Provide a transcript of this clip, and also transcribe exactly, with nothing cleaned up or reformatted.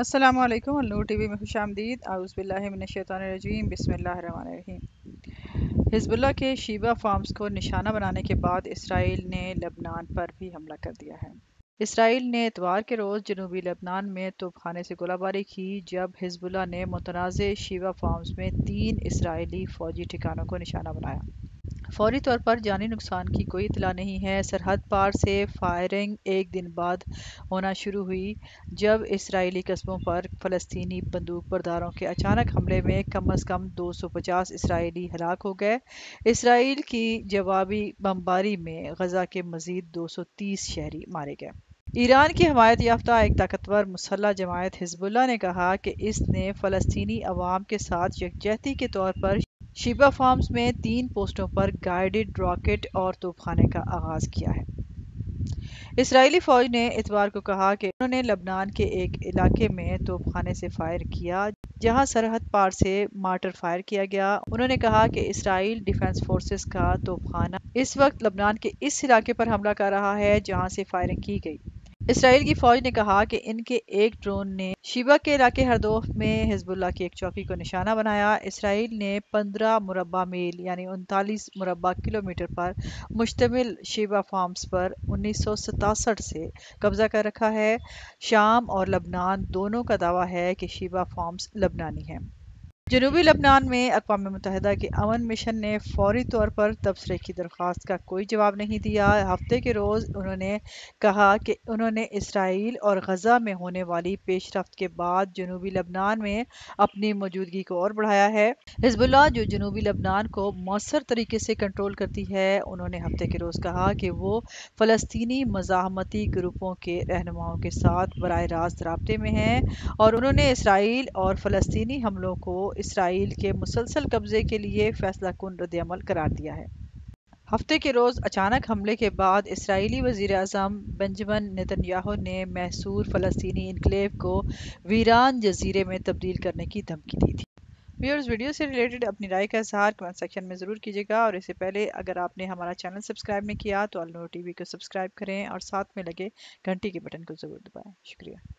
अस्सलामु अलैकुम, Al Noor T we में खुश आमदीद। आऊज़ुबिल्लाहि मिनश्शैतानिर्रजीम, बिस्मिल्लाहिर्रहमानिर्रहीम। हिज़्बुल्लाह के शेबा फार्म्स को निशाना बनाने के बाद इसराइल ने लबनान पर भी हमला कर दिया है। इसराइल ने इतवार के रोज़ जनूबी लबनान में तोपखाने से गोलाबारी की, जब हिज़्बुल्लाह ने मुतनाज़े शेबा फार्म्स में तीन इसराइली फ़ौजी ठिकानों को निशाना बनाया। फौरी तौर पर जानी नुकसान की कोई इतला नहीं है। सरहद पार से फायरिंग एक दिन बाद होना शुरू हुई, जब इसराइली कस्बों पर फलस्तीनी बंदूकबर्दारों के अचानक हमले में कम अज़ कम दो सौ पचास इसराइली हलाक हो गए। इसराइल की जवाबी बमबारी में गजा के मज़ीद दो सौ तीस शहरी मारे गए। ईरान की हमायत याफ्ता एक ताकतवर मुसल्ह जमायत हिज़्बुल्लाह ने कहा कि इसने फ़लस्तीनी अवाम के साथ यकजहती के तौर पर शेबा फार्म्स में तीन पोस्टों पर गाइडेड रॉकेट और तोपखाने का आगाज़ किया है। इसराइली फ़ौज ने इतवार को कहा कि उन्होंने लबनान के एक इलाके में तोपखाने से फ़ायर किया, जहां सरहद पार से मार्टर फायर किया गया। उन्होंने कहा कि इसराइल डिफेंस फोर्सेस का तोपखाना इस वक्त लबनान के इस इलाके पर हमला कर रहा है जहां से फायरिंग की गई। इसराइल की फौज ने कहा कि इनके एक ड्रोन ने शेबा के इलाके हरदोफ में हिज़्बुल्लाह की एक चौकी को निशाना बनाया। इसराइल ने पंद्रह मुरबा मील यानी उनतालीस मुरबा किलोमीटर पर मुश्तमिल शेबा फार्म्स पर उन्नीस सौ सतासठ से कब्जा कर रखा है। शाम और लबनान दोनों का दावा है कि शेबा फार्म्स लबनानी है। जनूबी लबनान में अक़वाम मुत्तहिदा के अमन मिशन ने फौरी तौर पर तबसरे की दरख्वास्त का कोई जवाब नहीं दिया। हफ्ते के रोज़ उन्होंने कहा कि उन्होंने इसराइल और गजा में होने वाली पेशरफ्त के बाद जनूबी लबनान में अपनी मौजूदगी को और बढ़ाया है। हिज़्बुल्लाह जो जनूबी लबनान को मौसर तरीके से कंट्रोल करती है, उन्होंने हफ्ते के रोज़ कहा कि वो फ़लस्तीनी मज़ाहमती ग्रुपों के रहनुमाओं के साथ बराह रास्त राब्ते में हैं, और उन्होंने इसराइल और फ़लस्तीनी हमलों को इसराइल के मुसलसल कब्जे के लिए फैसला कुन रद्द-ए-अमल करार दिया है। हफ्ते के रोज़ अचानक हमले के बाद इसराइली वज़ीर आज़म बेंजमन नितनयाहू ने महसूर फ़लस्तीनी इनक्लेव को वीरान जजीरे में तब्दील करने की धमकी दी थी। व्यूअर्स, वीडियो से रिलेटेड अपनी राय का इजहार कमेंट सेक्शन में ज़रूर कीजिएगा, और इससे पहले अगर आपने हमारा चैनल सब्सक्राइब नहीं किया तो अलनूर टी वी को सब्सक्राइब करें और साथ में लगे घंटी के बटन को ज़रूर दबाएँ। शुक्रिया।